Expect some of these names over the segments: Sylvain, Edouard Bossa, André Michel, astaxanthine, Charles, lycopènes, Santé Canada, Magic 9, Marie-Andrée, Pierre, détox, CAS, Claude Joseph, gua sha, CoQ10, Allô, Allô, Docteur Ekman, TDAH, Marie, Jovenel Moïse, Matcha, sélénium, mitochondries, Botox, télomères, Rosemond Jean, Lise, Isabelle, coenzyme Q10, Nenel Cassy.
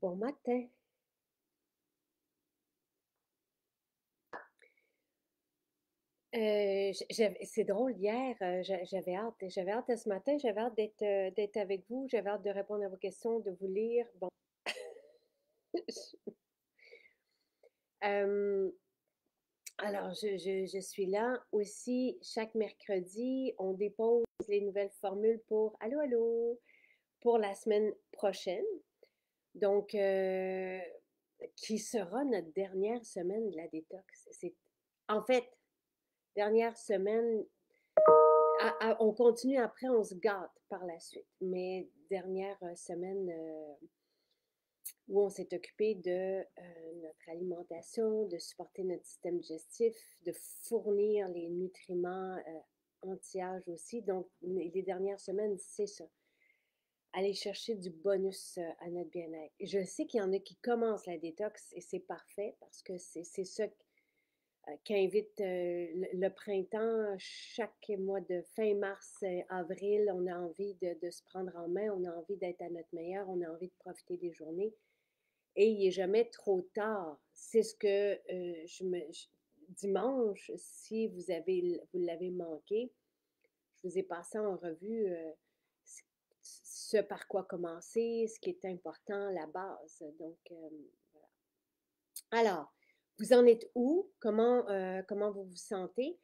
Bon matin. C'est drôle, hier, j'avais hâte à ce matin, j'avais hâte d'être avec vous, j'avais hâte de répondre à vos questions, de vous lire. Bon. Alors, je suis là aussi chaque mercredi, on dépose les nouvelles formules pour Allô, Allô, pour la semaine prochaine. Donc, qui sera notre dernière semaine de la détox. En fait, dernière semaine, on continue après, on se gâte par la suite. Mais dernière semaine où on s'est occupé de notre alimentation, de supporter notre système digestif, de fournir les nutriments anti-âge aussi. Donc, les dernières semaines, c'est ça. Aller chercher du bonus à notre bien-être. Je sais qu'il y en a qui commencent la détox et c'est parfait parce que c'est ça qu'invite le printemps. Chaque mois de fin mars, avril, on a envie de se prendre en main, on a envie d'être à notre meilleur, on a envie de profiter des journées et il n'est jamais trop tard. C'est ce que dimanche, si vous l'avez manqué, je vous ai passé en revue ce par quoi commencer, ce qui est important, la base. Donc, voilà. Alors, vous en êtes où? Comment vous vous sentez?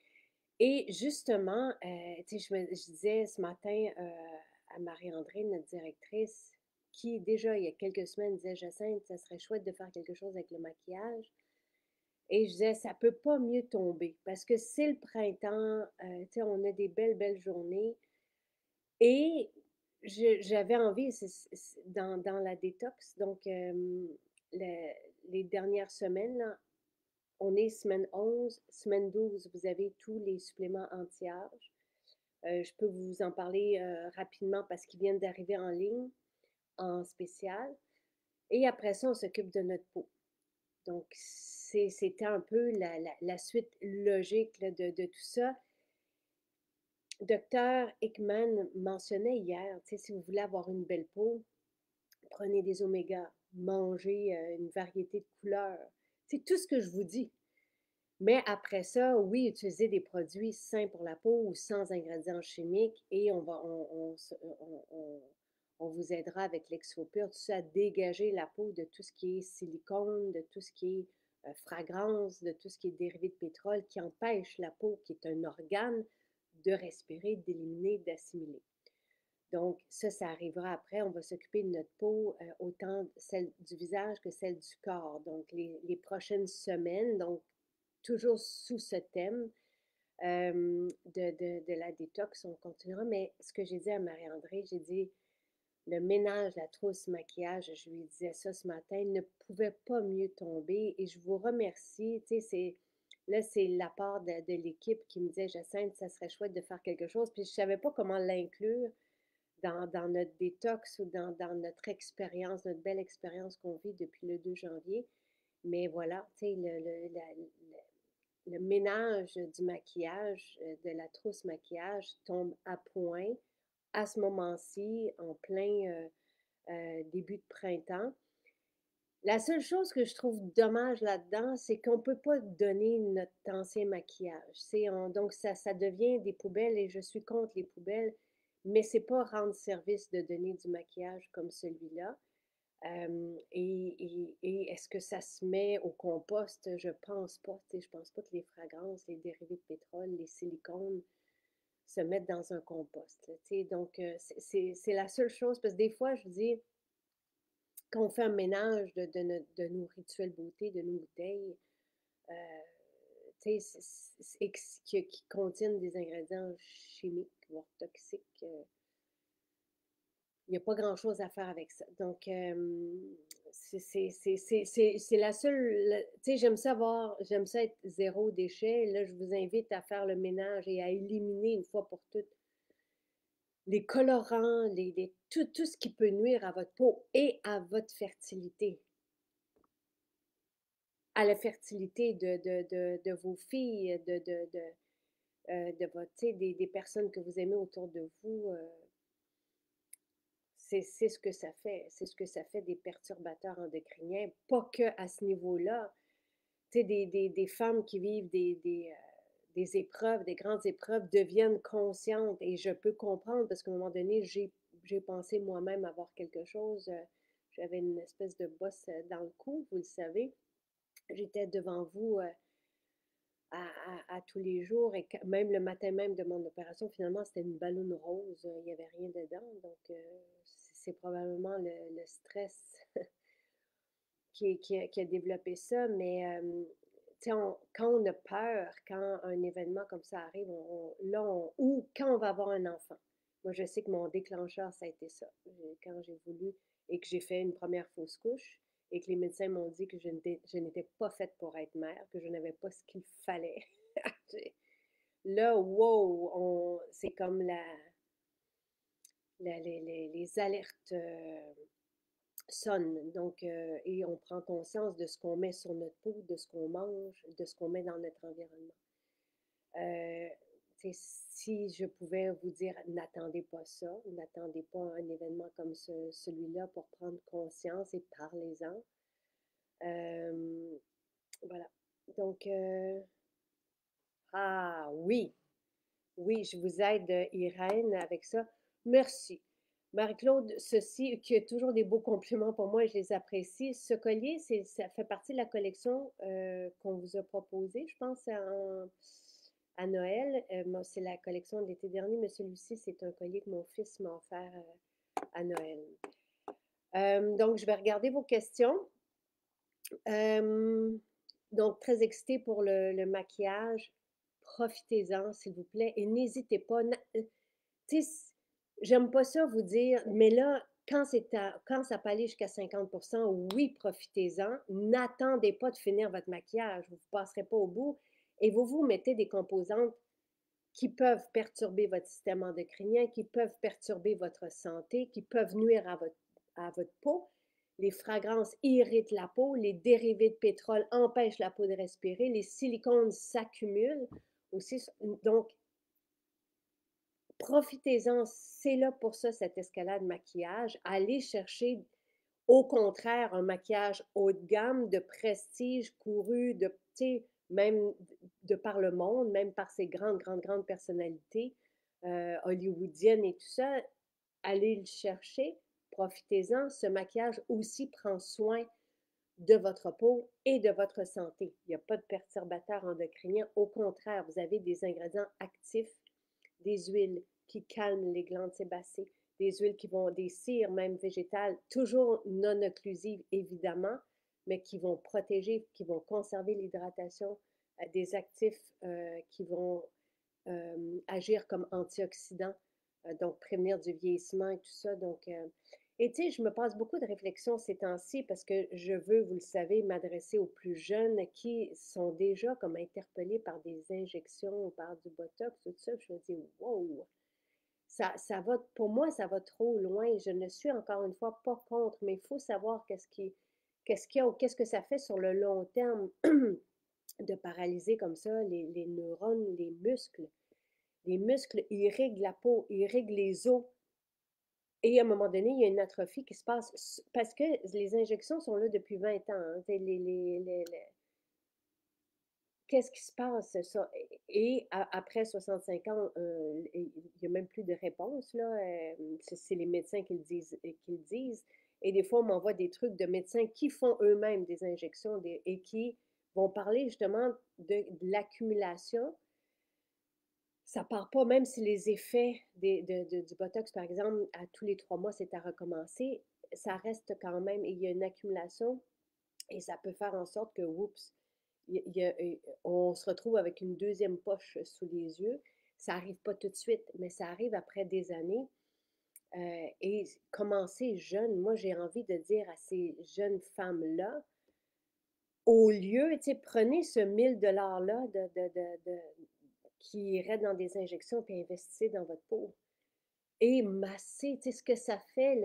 Et justement, je disais ce matin à Marie-Andrée, notre directrice, qui déjà, il y a quelques semaines, disait « Jacinthe, ça serait chouette de faire quelque chose avec le maquillage. » Et je disais « Ça ne peut pas mieux tomber. » Parce que c'est le printemps, on a des belles journées. Et j'avais envie, dans la détox, donc les dernières semaines, là, on est semaine 11, semaine 12, vous avez tous les suppléments anti-âge. Je peux vous en parler rapidement parce qu'ils viennent d'arriver en ligne, en spécial. Et après ça, on s'occupe de notre peau. Donc, c'était un peu la suite logique là, de tout ça. Docteur Ekman mentionnait hier, si vous voulez avoir une belle peau, prenez des omégas, mangez une variété de couleurs. C'est tout ce que je vous dis. Mais après ça, oui, utilisez des produits sains pour la peau ou sans ingrédients chimiques et on vous aidera avec l'exfopure, tout ça, à dégager la peau de tout ce qui est silicone, de tout ce qui est fragrance, de tout ce qui est dérivé de pétrole qui empêche la peau, qui est un organe, de respirer, d'éliminer, d'assimiler. Donc, ça arrivera après. On va s'occuper de notre peau, autant celle du visage que celle du corps. Donc, les prochaines semaines, donc toujours sous ce thème de la détox, on continuera. Mais ce que j'ai dit à Marie-Andrée, j'ai dit, le ménage, la trousse maquillage, je lui disais ça ce matin, ne pouvait pas mieux tomber. Et je vous remercie, tu sais, Là, c'est la part de l'équipe qui me disait « Jacinthe, ça serait chouette de faire quelque chose. » Puis, je ne savais pas comment l'inclure dans notre détox ou dans notre expérience, notre belle expérience qu'on vit depuis le 2 janvier. Mais voilà, tu sais, le ménage du maquillage, de la trousse maquillage tombe à point à ce moment-ci, en plein début de printemps. La seule chose que je trouve dommage là-dedans, c'est qu'on ne peut pas donner notre ancien maquillage. Donc, ça devient des poubelles et je suis contre les poubelles, mais ce n'est pas rendre service de donner du maquillage comme celui-là. Et est-ce que ça se met au compost? Je ne pense pas. Je pense pas que les fragrances, les dérivés de pétrole, les silicones se mettent dans un compost. Donc, c'est la seule chose. Parce que des fois, je dis... Quand on fait un ménage de nos rituels beauté, de nos bouteilles, qui contiennent des ingrédients chimiques, voire toxiques, il n'y a pas grand-chose à faire avec ça. Donc, c'est la seule... Tu sais, j'aime ça être zéro déchet. Là, je vous invite à faire le ménage et à éliminer une fois pour toutes les colorants, tout ce qui peut nuire à votre peau et à votre fertilité. À la fertilité de vos filles, des personnes que vous aimez autour de vous. C'est ce que ça fait. C'est ce que ça fait des perturbateurs endocriniens. Pas que à ce niveau-là. Tu sais, des femmes qui vivent des épreuves, des grandes épreuves, deviennent conscientes. Et je peux comprendre, parce qu'à un moment donné, j'ai pensé moi-même avoir quelque chose. J'avais une espèce de bosse dans le cou, vous le savez. J'étais devant vous à tous les jours, et même le matin même de mon opération, finalement, c'était une ballonne rose, il n'y avait rien dedans. Donc, c'est probablement le stress qui a développé ça. Mais, tu sais, quand on a peur, quand un événement comme ça arrive, ou quand on va avoir un enfant. Moi, je sais que mon déclencheur, ça a été ça. Quand j'ai voulu et que j'ai fait une première fausse couche, et que les médecins m'ont dit que je n'étais pas faite pour être mère, que je n'avais pas ce qu'il fallait. Là, wow, c'est comme les alertes sonnent. Donc, et on prend conscience de ce qu'on met sur notre peau, de ce qu'on mange, de ce qu'on met dans notre environnement. Si je pouvais vous dire, n'attendez pas ça, n'attendez pas un événement comme celui-là pour prendre conscience et parlez-en. Voilà. Donc, ah oui, je vous aide, Irène, avec ça. Merci. Marie-Claude, ceci, qui a toujours des beaux compliments pour moi, je les apprécie. Ce collier, ça fait partie de la collection qu'on vous a proposée, je pense, à Noël. C'est la collection de l'été dernier, mais celui-ci, c'est un collier que mon fils m'a offert à Noël. Donc, je vais regarder vos questions. Donc, très excitée pour le maquillage. Profitez-en, s'il vous plaît, et n'hésitez pas. Tu sais, j'aime pas ça vous dire, mais là, quand ça peut aller jusqu'à 50%, oui, profitez-en. N'attendez pas de finir votre maquillage. Vous ne passerez pas au bout. Et vous mettez des composantes qui peuvent perturber votre système endocrinien, qui peuvent perturber votre santé, qui peuvent nuire à votre peau. Les fragrances irritent la peau, les dérivés de pétrole empêchent la peau de respirer, les silicones s'accumulent aussi. Donc, profitez-en, c'est là pour ça, cette escalade maquillage. Allez chercher, au contraire, un maquillage haut de gamme, de prestige, couru, de petits... même de par le monde, même par ces grandes personnalités hollywoodiennes et tout ça, allez le chercher, profitez-en. Ce maquillage aussi prend soin de votre peau et de votre santé. Il n'y a pas de perturbateurs endocriniens. Au contraire, vous avez des ingrédients actifs, des huiles qui calment les glandes sébacées, des huiles qui vont, des cires même végétales, toujours non occlusives évidemment, mais qui vont protéger, qui vont conserver l'hydratation, des actifs qui vont agir comme antioxydants, donc prévenir du vieillissement et tout ça. Donc, et tu sais, je me passe beaucoup de réflexions ces temps-ci parce que je veux, vous le savez, m'adresser aux plus jeunes qui sont déjà comme interpellés par des injections ou par du Botox, tout ça. Je me dis, wow! Ça va, pour moi, ça va trop loin. Je ne suis encore une fois pas contre, mais il faut savoir qu'est-ce qu'il y a ou qu'est-ce que ça fait sur le long terme de paralyser comme ça les neurones, les muscles. Les muscles irriguent la peau, irriguent les os. Et à un moment donné, il y a une atrophie qui se passe parce que les injections sont là depuis 20 ans. Hein. Qu'est-ce qui se passe, ça? Et après 65 ans, il n'y a même plus de réponse. C'est les médecins qui le disent. Et des fois, on m'envoie des trucs de médecins qui font eux-mêmes des injections et qui vont parler justement de l'accumulation. Ça ne part pas, même si les effets du Botox, par exemple, à tous les 3 mois, c'est à recommencer, ça reste quand même, il y a une accumulation et ça peut faire en sorte que, oups, on se retrouve avec une deuxième poche sous les yeux. Ça n'arrive pas tout de suite, mais ça arrive après des années. Et commencer jeune, moi j'ai envie de dire à ces jeunes femmes-là, au lieu, prenez ce 1000 $-là qui irait dans des injections, puis investissez dans votre peau. Et massez, ce que ça fait,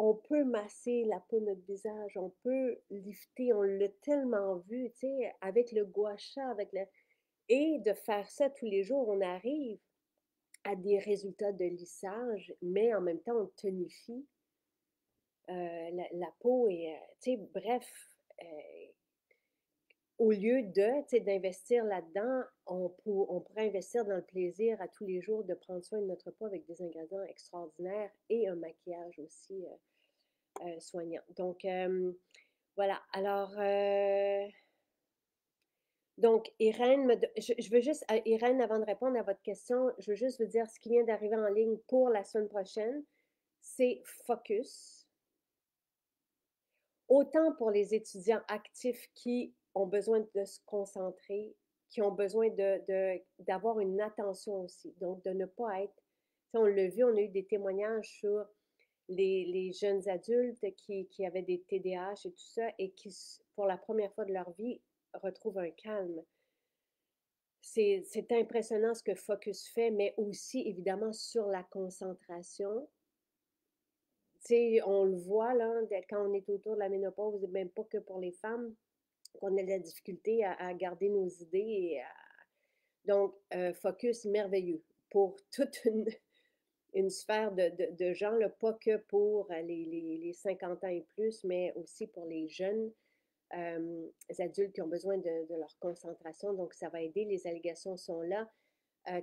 on peut masser la peau de notre visage, on peut lifter, on l'a tellement vu, avec le gua sha, et de faire ça tous les jours, on arrive à des résultats de lissage, mais en même temps, on tonifie la peau et, tu sais, bref, au lieu de, tu sais, d'investir là-dedans, on pourrait investir dans le plaisir à tous les jours de prendre soin de notre peau avec des ingrédients extraordinaires et un maquillage aussi soignant. Donc, voilà. Alors, donc, Irène, je veux juste, Irène, avant de répondre à votre question, je veux juste vous dire ce qui vient d'arriver en ligne pour la semaine prochaine, c'est Focus. Autant pour les étudiants actifs qui ont besoin de se concentrer, qui ont besoin d'avoir une attention aussi, donc de ne pas être, on l'a vu, on a eu des témoignages sur les jeunes adultes qui avaient des TDAH et tout ça, et qui, pour la première fois de leur vie, retrouvent un calme. C'est impressionnant ce que Focus fait, mais aussi, évidemment, sur la concentration. Tu sais, on le voit, là, quand on est autour de la ménopause, même pas que pour les femmes, qu'on a de la difficulté à garder nos idées. Et à... Donc, Focus merveilleux pour toute une sphère de gens, là, pas que pour les 50 ans et plus, mais aussi pour les jeunes, les adultes qui ont besoin de leur concentration. Donc, ça va aider. Les allégations sont là.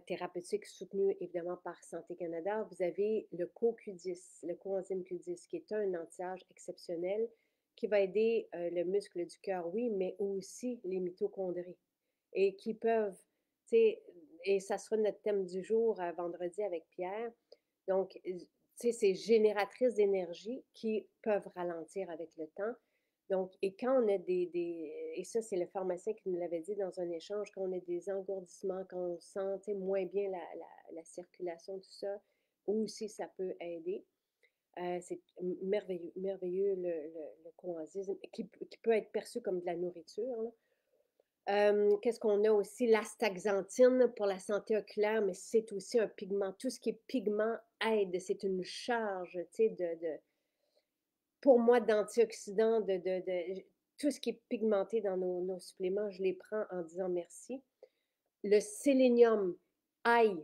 Thérapeutique soutenue, évidemment, par Santé Canada. Vous avez le CoQ10, le coenzyme Q10, qui est un anti-âge exceptionnel, qui va aider le muscle du cœur, oui, mais aussi les mitochondries. Et qui peuvent, tu sais, et ça sera notre thème du jour vendredi avec Pierre. Donc, tu sais, ces génératrices d'énergie qui peuvent ralentir avec le temps. Donc, et quand on a et ça, c'est le pharmacien qui nous l'avait dit dans un échange, quand on a des engourdissements, quand on sent moins bien la circulation, tout ça, aussi ça peut aider. C'est merveilleux, merveilleux le coenzyme, qui peut être perçu comme de la nourriture, là. Qu'est-ce qu'on a aussi? L'astaxanthine pour la santé oculaire, mais c'est aussi un pigment. Tout ce qui est pigment aide, c'est une charge, tu sais, pour moi, d'antioxydants, tout ce qui est pigmenté dans nos suppléments, je les prends en disant merci. Le sélénium, aïe,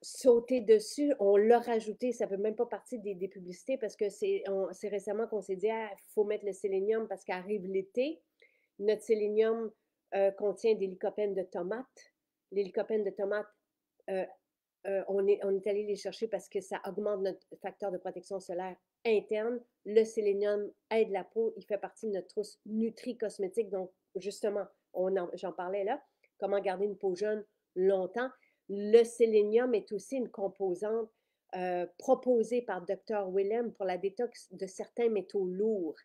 sauter dessus, on l'a rajouté, ça ne fait même pas partie des publicités parce que c'est récemment qu'on s'est dit, ah, faut mettre le sélénium parce qu'arrive l'été. Notre sélénium contient des lycopènes de tomates. Les lycopènes de tomates, on est allé les chercher parce que ça augmente notre facteur de protection solaire interne. Le sélénium aide la peau. Il fait partie de notre trousse nutri-cosmétique. Donc, justement, j'en parlais là, comment garder une peau jeune longtemps. Le sélénium est aussi une composante proposée par Dr. Willem pour la détox de certains métaux lourds.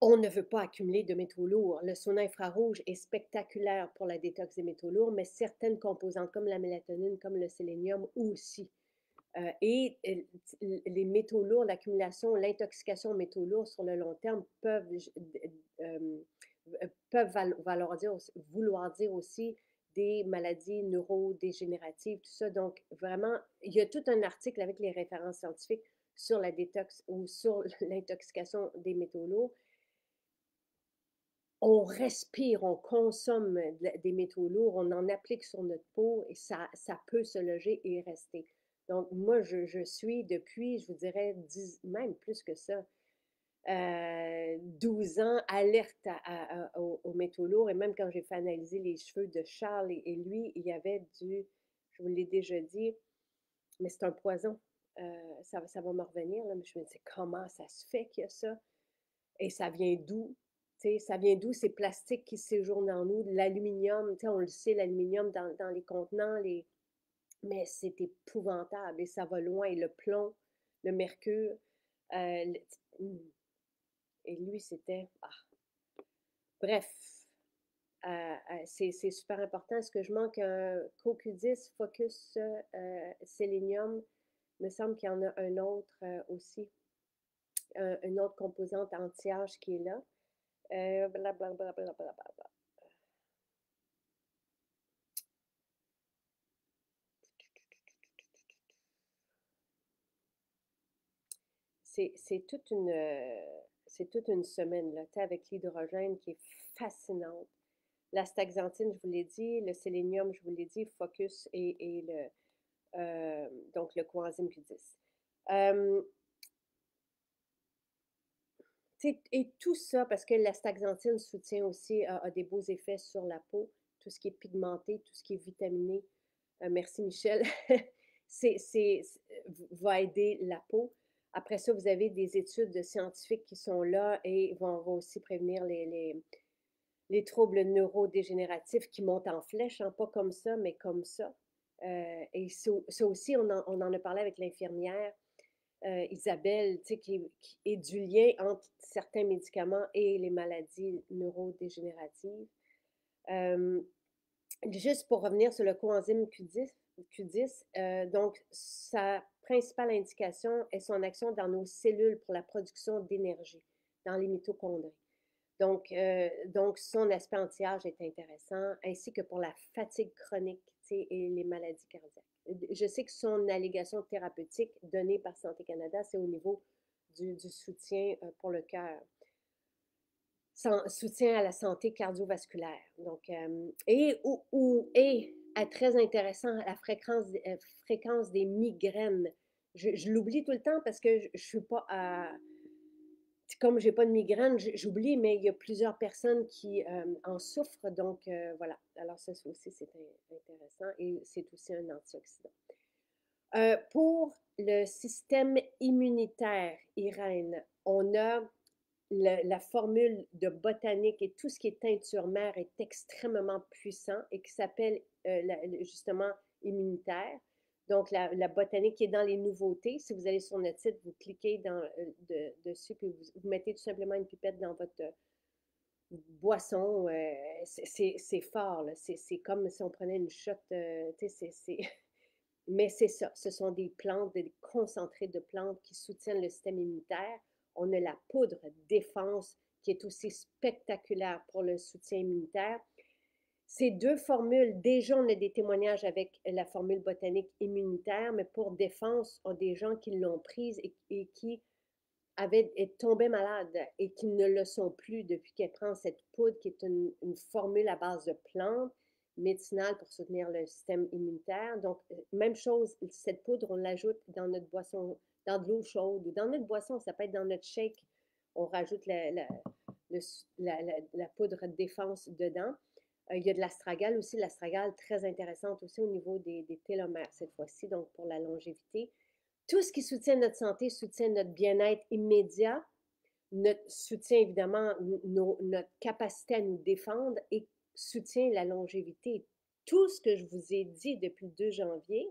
On ne veut pas accumuler de métaux lourds. Le sauna infrarouge est spectaculaire pour la détox des métaux lourds, mais certaines composantes comme la mélatonine, comme le sélénium aussi. Et les métaux lourds, l'accumulation, l'intoxication aux métaux lourds sur le long terme peuvent vouloir dire aussi des maladies neurodégénératives, tout ça. Donc, vraiment, il y a tout un article avec les références scientifiques sur la détox ou sur l'intoxication des métaux lourds. On respire, on consomme des métaux lourds, on en applique sur notre peau et ça peut se loger et rester. Donc, moi, je suis depuis, je vous dirais, 10, même plus que ça, 12 ans, alerte aux métaux lourds. Et même quand j'ai fait analyser les cheveux de Charles et lui, il y avait je vous l'ai déjà dit, mais c'est un poison. Ça va me revenir, là, mais je me disais, comment ça se fait qu'il y a ça? Et ça vient d'où? Ça vient d'où ces plastiques qui séjournent en nous, de l'aluminium, on le sait, l'aluminium dans les contenants, mais c'est épouvantable et ça va loin, et le plomb, le mercure, et lui c'était, bref, c'est super important. Est-ce que je manque un CoQ10, Focus, sélénium? Il me semble qu'il y en a un autre aussi, une autre composante anti-âge qui est là. Blablabla. C'est toute une semaine là, avec l'hydrogène qui est fascinante. La staxanthine, je vous l'ai dit, le sélénium, je vous l'ai dit, focus et donc le coenzyme Q10. Et tout ça, parce que la staxanthine soutient aussi, a des beaux effets sur la peau, tout ce qui est pigmenté, tout ce qui est vitaminé, merci Michel, va aider la peau. Après ça, vous avez des études scientifiques qui sont là et vont aussi prévenir les troubles neurodégénératifs qui montent en flèche, hein, pas comme ça, mais comme ça. Et ça aussi, on en a parlé avec l'infirmière Isabelle, qui est du lien entre certains médicaments et les maladies neurodégénératives. Juste pour revenir sur le coenzyme Q10, donc sa principale indication est son action dans nos cellules pour la production d'énergie, dans les mitochondries. Donc, son aspect anti-âge est intéressant, ainsi que pour la fatigue chronique et les maladies cardiaques. Je sais que son allégation thérapeutique donnée par Santé Canada, c'est au niveau du soutien pour le cœur, soutien à la santé cardiovasculaire. Donc, et très intéressant, la fréquence des migraines. Je l'oublie tout le temps parce que je ne suis pas à... Comme je n'ai pas de migraine, j'oublie, mais il y a plusieurs personnes qui en souffrent. Donc, voilà. Alors, ça aussi, c'est intéressant et c'est aussi un antioxydant. Pour le système immunitaire, Irène, on a la formule de botanique et tout ce qui est teinture mère est extrêmement puissant et qui s'appelle justement immunitaire. Donc, la botanique qui est dans les nouveautés. Si vous allez sur notre site, vous cliquez dessus puis vous mettez tout simplement une pipette dans votre boisson. C'est fort, c'est comme si on prenait une shot. Mais c'est ça. Ce sont des plantes, des concentrés de plantes qui soutiennent le système immunitaire. On a la poudre défense qui est aussi spectaculaire pour le soutien immunitaire. Ces deux formules, déjà, on a des témoignages avec la formule botanique immunitaire, mais pour défense, on a des gens qui l'ont prise et qui tombaient malades et qui ne le sont plus depuis qu'elle prend cette poudre, qui est une formule à base de plantes médicinales pour soutenir le système immunitaire. Donc, même chose, cette poudre, on l'ajoute dans notre boisson, dans de l'eau chaude ou dans notre boisson, ça peut être dans notre shake, on rajoute la poudre défense dedans. Il y a de l'astragale aussi, l'astragale très intéressante aussi au niveau des télomères cette fois-ci, donc pour la longévité. Tout ce qui soutient notre santé soutient notre bien-être immédiat, soutient évidemment notre capacité à nous défendre et soutient la longévité. Tout ce que je vous ai dit depuis le 2 janvier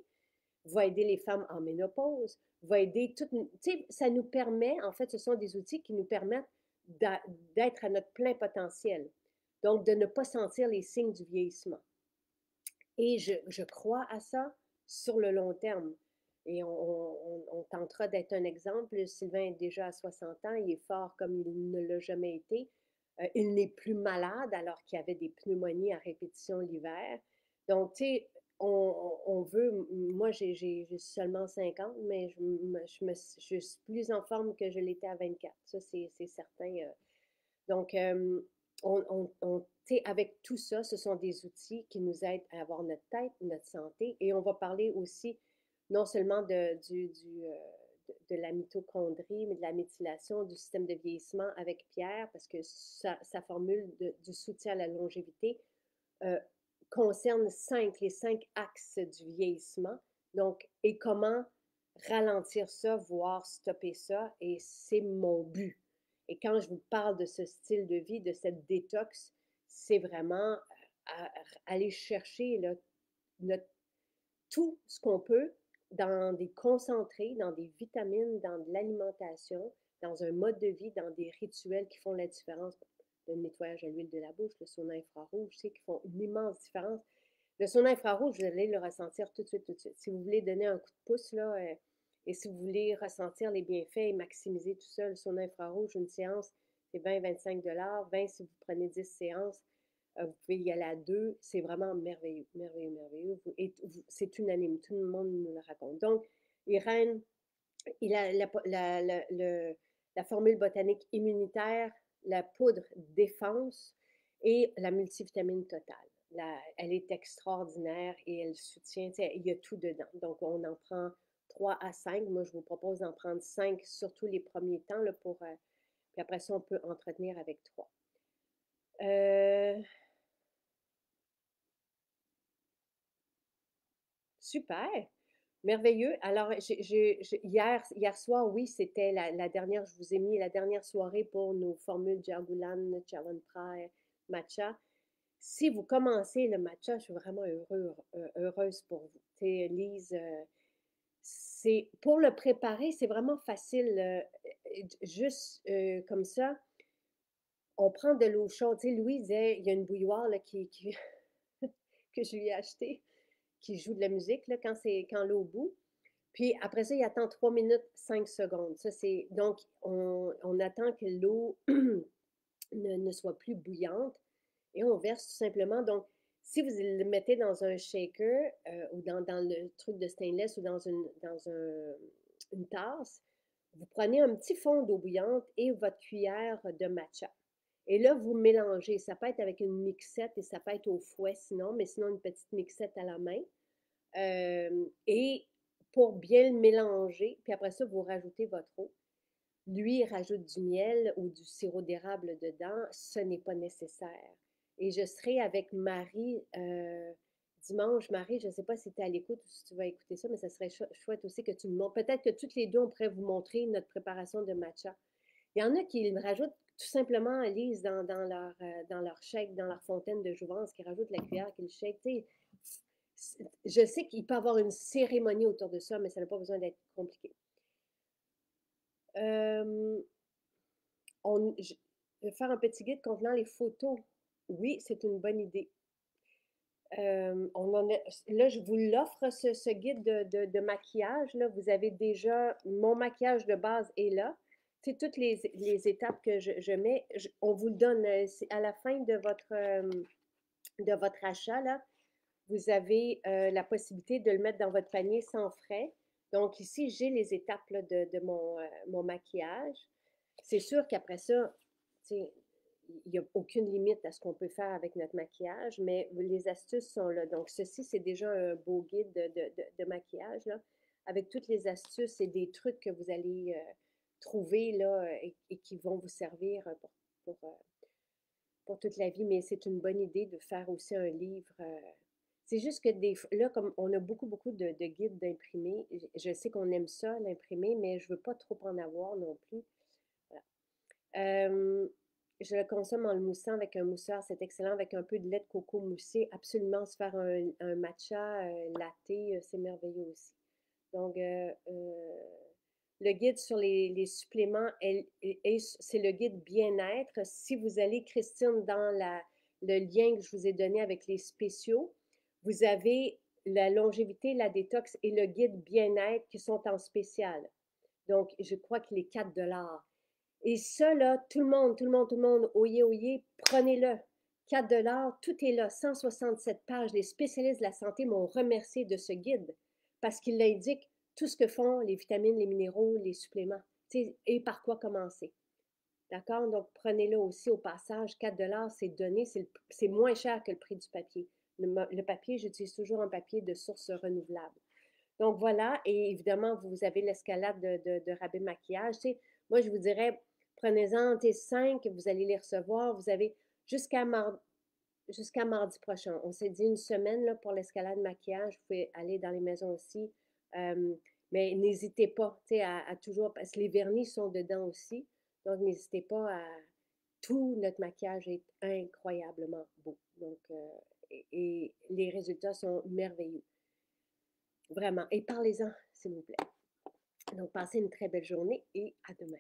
va aider les femmes en ménopause, va aider toutes... Tu sais, ça nous permet, en fait, ce sont des outils qui nous permettent d'être à notre plein potentiel. Donc, de ne pas sentir les signes du vieillissement. Et je crois à ça sur le long terme. Et on tentera d'être un exemple. Sylvain est déjà à 60 ans, il est fort comme il ne l'a jamais été. Il n'est plus malade alors qu'il avait des pneumonies à répétition l'hiver. Donc, tu sais, on veut... Moi, j'ai seulement 50, mais je suis plus en forme que je l'étais à 24. Ça, c'est certain. Donc... avec tout ça, ce sont des outils qui nous aident à avoir notre tête, notre santé. Et on va parler aussi non seulement de la mitochondrie, mais de la méthylation, du système de vieillissement avec Pierre, parce que sa formule du soutien à la longévité concerne les cinq axes du vieillissement. Donc, et comment ralentir ça, voire stopper ça, et c'est mon but. Et quand je vous parle de ce style de vie, de cette détox, c'est vraiment aller chercher tout ce qu'on peut dans des concentrés, dans des vitamines, dans de l'alimentation, dans un mode de vie, dans des rituels qui font la différence. Le nettoyage à l'huile de la bouche, le sauna infrarouge, je sais qu'ils font une immense différence. Le sauna infrarouge, vous allez le ressentir tout de suite, tout de suite. Si vous voulez donner un coup de pouce, là... Et si vous voulez ressentir les bienfaits et maximiser tout ça, le sauna infrarouge, une séance, c'est 20-25 $. 20 si vous prenez 10 séances, vous pouvez y aller à 2. C'est vraiment merveilleux, merveilleux, merveilleux. Et c'est unanime, tout le monde nous le raconte. Donc, Irène, la formule botanique immunitaire, la poudre défense et la multivitamine totale. Elle est extraordinaire et elle soutient, il y a tout dedans. Donc, on en prend 3 à 5. Moi, je vous propose d'en prendre 5, surtout les premiers temps, là, pour, puis après ça, on peut entretenir avec 3. Super! Merveilleux. Alors, hier soir, oui, c'était la dernière, je vous ai mis la dernière soirée pour nos formules Djamboulan, Challenge Try, Matcha. Si vous commencez le matcha, je suis vraiment heureuse pour vous. Lise, pour le préparer, c'est vraiment facile. Juste comme ça, on prend de l'eau chaude. Louise disait, il y a une bouilloire là, que je lui ai achetée, qui joue de la musique là, quand l'eau bout. Puis après ça, il attend 3 minutes 5 secondes. Ça, donc, on attend que l'eau ne soit plus bouillante et on verse tout simplement. Donc, si vous le mettez dans un shaker ou dans le truc de stainless ou dans une tasse, vous prenez un petit fond d'eau bouillante et votre cuillère de matcha. Et là, vous mélangez. Ça peut être avec une mixette et ça peut être au fouet sinon, mais sinon une petite mixette à la main. Et pour bien le mélanger, puis après ça, vous rajoutez votre eau. Lui, il rajoute du miel ou du sirop d'érable dedans. Ce n'est pas nécessaire. Et je serai avec Marie dimanche. Marie, je ne sais pas si tu es à l'écoute ou si tu vas écouter ça, mais ça serait chouette aussi que tu me montres. Peut-être que toutes les deux, on pourrait vous montrer notre préparation de matcha. Il y en a qui rajoutent tout simplement, Lise, dans leur shake, dans leur fontaine de jouvence, qui rajoute la cuillère, qui le shake. Je sais qu'il peut y avoir une cérémonie autour de ça, mais ça n'a pas besoin d'être compliqué. Je vais faire un petit guide contenant les photos. Oui, c'est une bonne idée. Là, je vous l'offre, ce guide de maquillage. Là. Vous avez déjà mon maquillage de base est là. C'est toutes les étapes que je mets, on vous le donne à la fin de votre achat. Là, vous avez la possibilité de le mettre dans votre panier sans frais. Donc ici, j'ai les étapes là, de mon maquillage. C'est sûr qu'après ça, il n'y a aucune limite à ce qu'on peut faire avec notre maquillage, mais les astuces sont là. Donc ceci, c'est déjà un beau guide de maquillage, là, avec toutes les astuces et des trucs que vous allez... trouver là et qui vont vous servir pour toute la vie, mais c'est une bonne idée de faire aussi un livre. C'est juste que là, comme on a beaucoup de guides d'imprimés, je sais qu'on aime ça, l'imprimer, mais je veux pas trop en avoir non plus. Voilà. Je le consomme en le moussant avec un mousseur, c'est excellent, avec un peu de lait de coco moussé, absolument se faire un matcha latte, c'est merveilleux aussi. Donc, le guide sur les suppléments, c'est le guide bien-être. Si vous allez, Christine, dans le lien que je vous ai donné avec les spéciaux, vous avez la longévité, la détox et le guide bien-être qui sont en spécial. Donc, je crois qu'il est 4 $. Et ça, là, tout le monde, oyez, prenez-le. 4 $, tout est là, 167 pages. Les spécialistes de la santé m'ont remercié de ce guide parce qu'il l'indique tout ce que font les vitamines, les minéraux, les suppléments, et par quoi commencer. D'accord? Donc, prenez-le aussi au passage. 4 $, c'est donné, c'est moins cher que le prix du papier. Le papier, j'utilise toujours un papier de source renouvelable. Donc, voilà. Et évidemment, vous avez l'escalade de rabais maquillage. Moi, je vous dirais, prenez-en 5, vous allez les recevoir. Vous avez jusqu'à mardi prochain. On s'est dit une semaine là, pour l'escalade maquillage. Vous pouvez aller dans les maisons aussi. Mais n'hésitez pas à toujours, parce que les vernis sont dedans aussi, donc n'hésitez pas à tout notre maquillage est incroyablement beau, donc, et les résultats sont merveilleux, vraiment, et parlez-en s'il vous plaît. Donc passez une très belle journée et à demain.